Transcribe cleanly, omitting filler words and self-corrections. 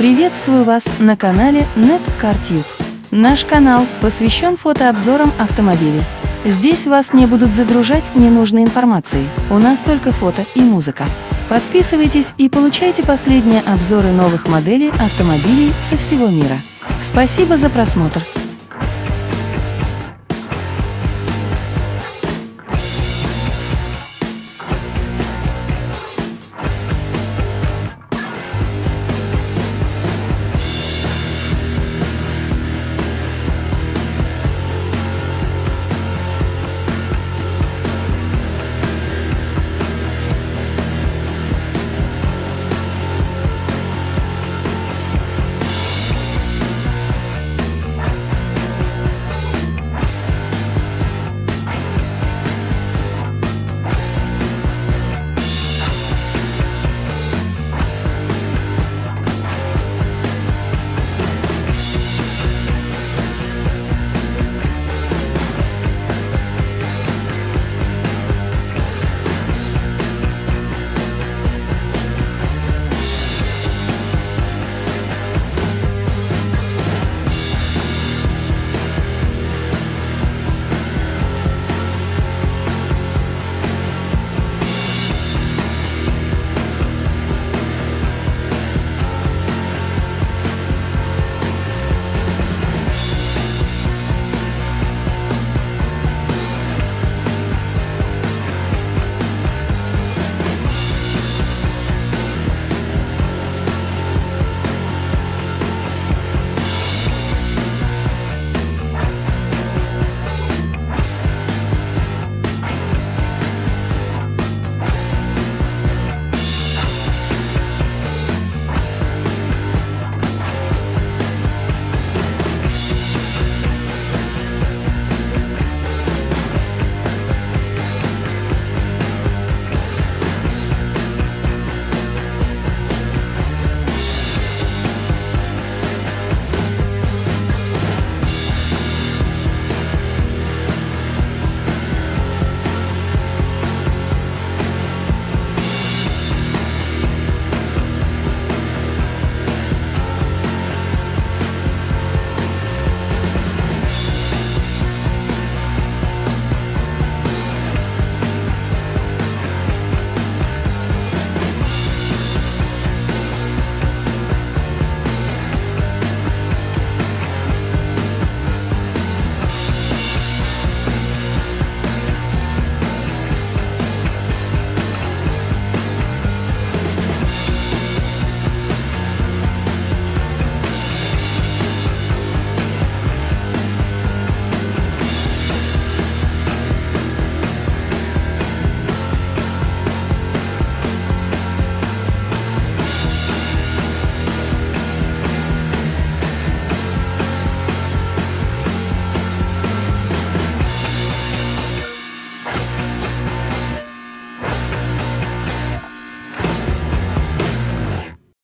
Приветствую вас на канале NetCarTube. Наш канал посвящен фотообзорам автомобилей. Здесь вас не будут загружать ненужной информацией, у нас только фото и музыка. Подписывайтесь и получайте последние обзоры новых моделей автомобилей со всего мира. Спасибо за просмотр.